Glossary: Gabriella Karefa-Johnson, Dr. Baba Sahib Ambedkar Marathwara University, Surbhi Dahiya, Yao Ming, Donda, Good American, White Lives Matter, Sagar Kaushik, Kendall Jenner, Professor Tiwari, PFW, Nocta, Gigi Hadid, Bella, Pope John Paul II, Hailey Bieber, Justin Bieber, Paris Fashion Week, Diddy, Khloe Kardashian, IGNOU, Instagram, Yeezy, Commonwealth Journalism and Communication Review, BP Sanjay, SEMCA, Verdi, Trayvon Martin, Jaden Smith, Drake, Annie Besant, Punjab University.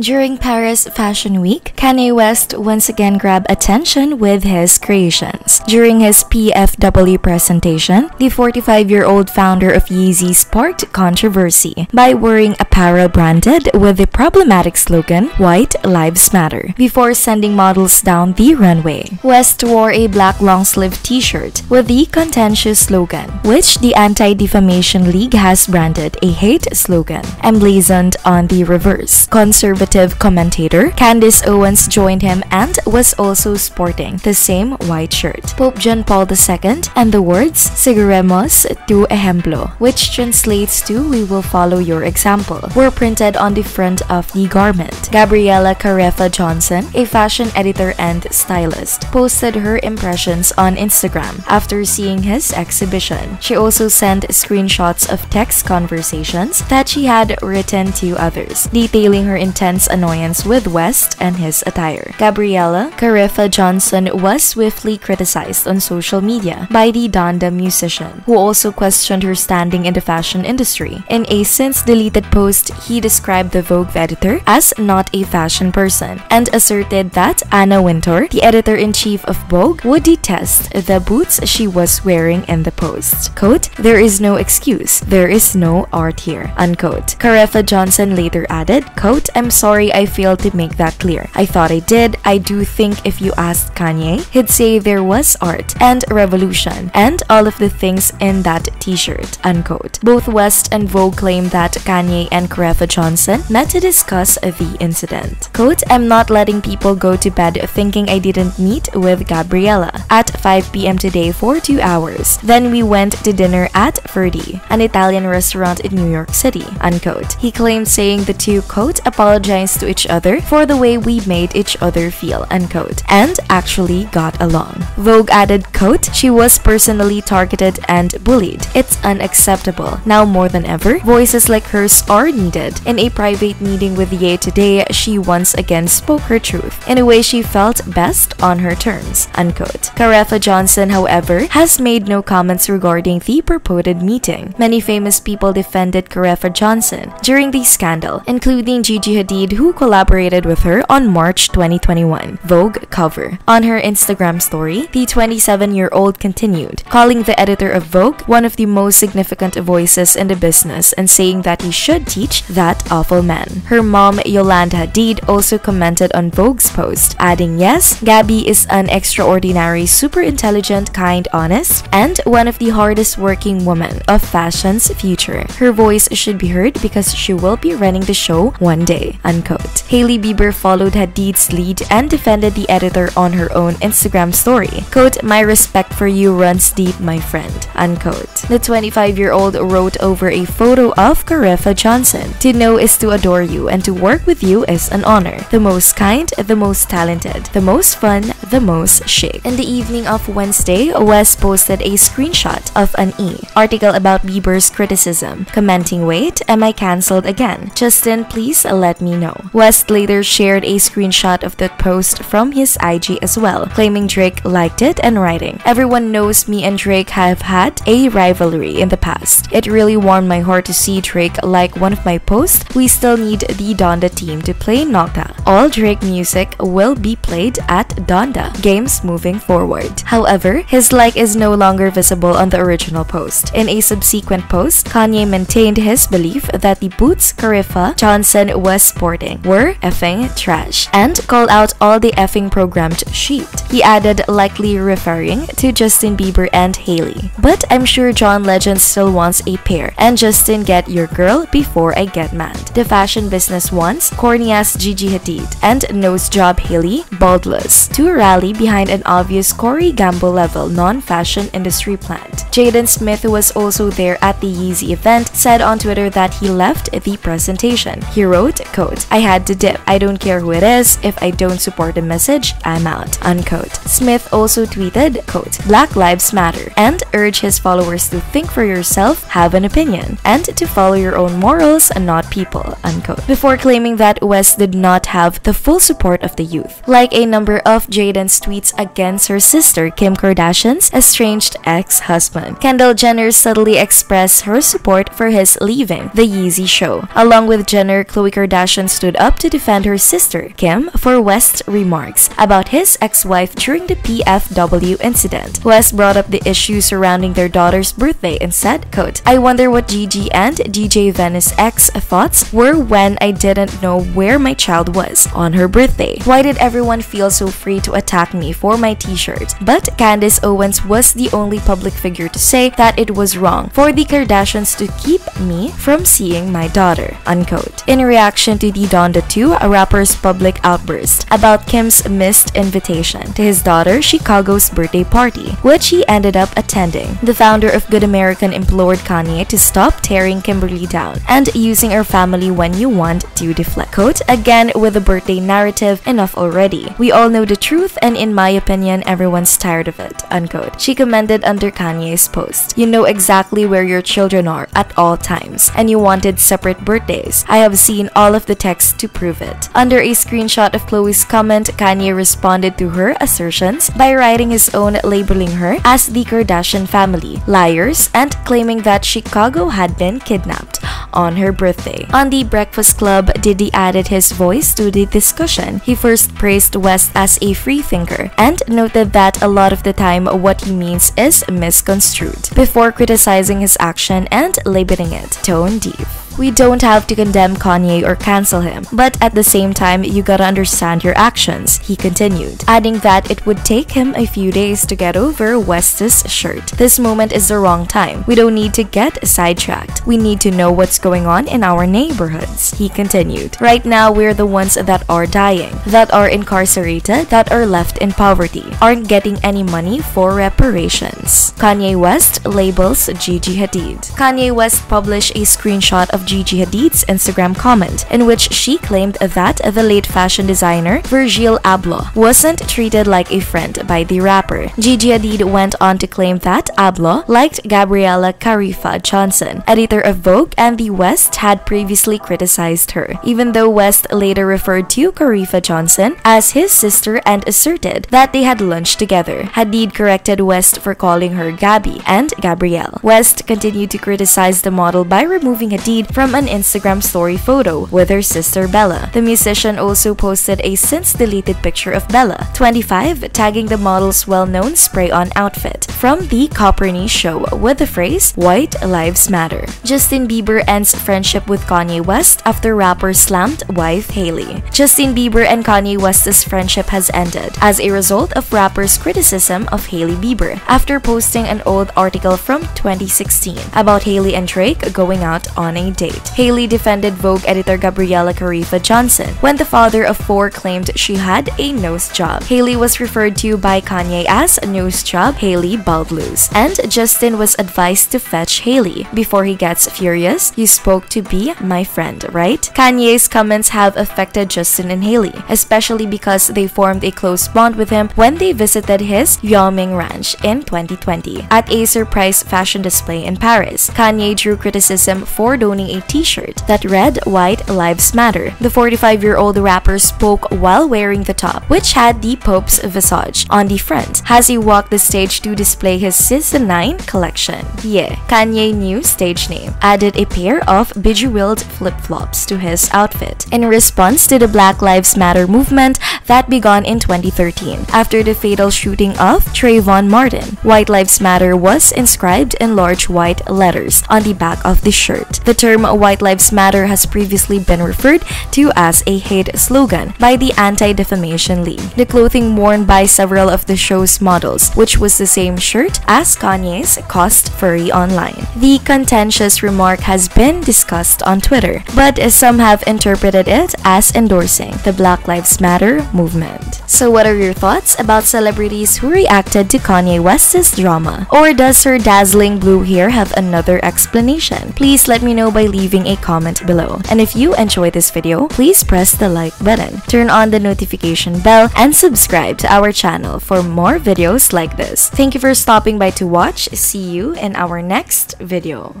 During Paris Fashion Week, Kanye West once again grabbed attention with his creations. During his PFW presentation, the 45-year-old founder of Yeezy sparked controversy by wearing apparel branded with the problematic slogan, White Lives Matter, before sending models down the runway. West wore a black long-sleeve t-shirt with the contentious slogan, which the Anti-Defamation League has branded a hate slogan, emblazoned on the reverse. Conservative commentator Candace Owens joined him and was also sporting the same white shirt. Pope John Paul II and the words "Siguremos tu ejemplo," which translates to "We will follow your example," were printed on the front of the garment. Gabriella Karefa-Johnson, a fashion editor and stylist, posted her impressions on Instagram after seeing his exhibition. She also sent screenshots of text conversations that she had written to others, detailing her intense annoyance with West and his attire. Gabriella Karefa-Johnson was swiftly criticized on social media by the Donda musician, who also questioned her standing in the fashion industry. In a since-deleted post, he described the Vogue editor as not a fashion person and asserted that Anna Wintour, the editor-in-chief of Vogue, would detest the boots she was wearing in the post. Quote, "There is no excuse. There is no art here." Unquote. Karefa-Johnson later added, quote, "I'm sorry I failed to make that clear. I thought I did. I do think if you asked Kanye, he'd say there was art and revolution and all of the things in that t-shirt." Unquote. Both West and Vogue claim that Kanye and Karefa-Johnson met to discuss the incident. Quote, "I'm not letting people go to bed thinking I didn't meet with Gabriella at 5 p.m. today for 2 hours. Then we went to dinner at Verdi, an Italian restaurant in New York City." Unquote. He claimed saying the two, quote, "apologized to each other for the way we made each other feel," unquote, and actually got along. Vogue added, quote, "She was personally targeted and bullied. It's unacceptable. Now more than ever, voices like hers are needed. In a private meeting with Ye today, she once again spoke her truth in a way she felt best on her terms," unquote. Karefa-Johnson, however, has made no comments regarding the purported meeting. Many famous people defended Karefa-Johnson during the scandal, including Gigi Hadid, who collaborated with her on March 2021 Vogue cover. On her Instagram story, the 27-year-old continued, calling the editor of Vogue one of the most significant voices in the business and saying that he should teach that awful man. Her mom, Yolanda Hadid, also commented on Vogue's post, adding, "Yes, Gabby is an extraordinary, super intelligent, kind, honest, and one of the hardest working women of fashion's future. Her voice should be heard because she will be running the show one day," unquote. Hailey Bieber followed Hadid's lead and defended the editor on her own Instagram story. Quote, "My respect for you runs deep, my friend," unquote. The 25-year-old wrote over a photo of Karefa-Johnson, "To know is to adore you, and to work with you is an honor. The most kind, the most talented, the most fun, the most chic." In the evening of Wednesday, West posted a screenshot of an article about Bieber's criticism, commenting, "Wait, am I cancelled again? Justin, please let me know." West later shared a screenshot of that post from his IG as well, claiming Drake liked it and writing, "Everyone knows me and Drake have had a rivalry in the past. It really warmed my heart to see Drake like one of my posts. We still need the Donda team to play Nocta. All Drake music will be played at Donda games moving forward." However, his like is no longer visible on the original post. In a subsequent post, Kanye maintained his belief that the boots Karefa-Johnson was sporting were effing trash and called out all the effing programmed sheep. He added, likely referring to Justin Bieber and Hailey, "But I'm sure John Legend still wants a pair, and Justin, get your girl before I get mad. The fashion business wants corny-ass Gigi Hadid and nose job Hailey baldless to rally behind an obvious Corey Gamble level non-fashion industry plant." Jaden Smith, who was also there at the Yeezy event, said on Twitter that he left the presentation. He wrote, quote, "I had to dip. I don't care who it is. If I don't support the message, I'm out," unquote. Smith also tweeted, quote, "Black Lives Matter," and urged his followers to think for yourself, have an opinion, and to follow your own morals and not people, unquote. Before claiming that West did not have have the full support of the youth, like a number of Jaden's tweets against her sister Kim Kardashian's estranged ex-husband. Kendall Jenner subtly expressed her support for his leaving the Yeezy show. Along with Jenner, Khloe Kardashian stood up to defend her sister Kim for West's remarks about his ex-wife during the PFW incident. West brought up the issue surrounding their daughter's birthday and said, quote, "I wonder what Gigi and DJ Venice X thoughts were when I didn't know where my child was on her birthday. Why did everyone feel so free to attack me for my t-shirt?" But Candace Owens was the only public figure to say that it was wrong for the Kardashians to keep me from seeing my daughter, unquote. In reaction to the Donda 2 rapper's public outburst about Kim's missed invitation to his daughter Chicago's birthday party, which he ended up attending, the founder of Good American implored Kanye to stop tearing Kimberly down and using her family when you want to deflect. Quote, "Again with the birthday narrative, enough already. We all know the truth and in my opinion, everyone's tired of it," unquote. She commented under Kanye's post, "You know exactly where your children are at all times and you wanted separate birthdays. I have seen all of the texts to prove it." Under a screenshot of Khloe's comment, Kanye responded to her assertions by writing his own, labeling her as the Kardashian family, liars, and claiming that Chicago had been kidnapped on her birthday. On The Breakfast Club, Diddy added his voice to the discussion. He first praised West as a free thinker and noted that a lot of the time what he means is misconstrued, before criticizing his action and labeling it tone deaf. "We don't have to condemn Kanye or cancel him, but at the same time, you gotta understand your actions," he continued, adding that it would take him a few days to get over West's shirt. "This moment is the wrong time. We don't need to get sidetracked. We need to know what's going on in our neighborhoods," he continued. "Right now, we're the ones that are dying, that are incarcerated, that are left in poverty, aren't getting any money for reparations." Kanye West labels Gigi Hadid. Kanye West published a screenshot of Gigi Hadid's Instagram comment in which she claimed that the late fashion designer Virgil Abloh wasn't treated like a friend by the rapper. Gigi Hadid went on to claim that Abloh liked Gabriella Karefa-Johnson, editor of Vogue, and the West had previously criticized her, even though West later referred to Karefa-Johnson as his sister and asserted that they had lunch together. Hadid corrected West for calling her Gabby and Gabrielle. West continued to criticize the model by removing Hadid from an Instagram story photo with her sister Bella. The musician also posted a since-deleted picture of Bella, 25, tagging the model's well-known spray-on outfit from the Copernic show with the phrase, "White Lives Matter." Justin Bieber ends friendship with Kanye West after rapper slammed wife Hailey. Justin Bieber and Kanye West's friendship has ended as a result of rapper's criticism of Hailey Bieber after posting an old article from 2016 about Hailey and Drake going out on a date. Hailey defended Vogue editor Gabriella Karefa-Johnson when the father of four claimed she had a nose job. Hailey was referred to by Kanye as nose job Hailey Baldloose, and Justin was advised to fetch Hailey before he gets furious. "You spoke to be my friend, right?" Kanye's comments have affected Justin and Hailey, especially because they formed a close bond with him when they visited his Yao Ming Ranch in 2020 at a surprise fashion display in Paris. Kanye drew criticism for donating a t-shirt that read "White Lives Matter." The 45-year-old rapper spoke while wearing the top, which had the Pope's visage on the front, as he walked the stage to display his Season 9 collection. Yeah, Kanye new stage name added a pair of bejeweled flip-flops to his outfit in response to the Black Lives Matter movement that began in 2013 after the fatal shooting of Trayvon Martin. "White Lives Matter" was inscribed in large white letters on the back of the shirt. The term "White Lives Matter" has previously been referred to as a hate slogan by the Anti-Defamation League. The clothing worn by several of the show's models, which was the same shirt as Kanye's, cost furry online. The contentious remark has been discussed on Twitter, but some have interpreted it as endorsing the Black Lives Matter movement. So what are your thoughts about celebrities who reacted to Kanye West's drama? Or does her dazzling blue hair have another explanation? Please let me know by leaving a comment below. And if you enjoyed this video, please press the like button, turn on the notification bell, and subscribe to our channel for more videos like this. Thank you for stopping by to watch. See you in our next video.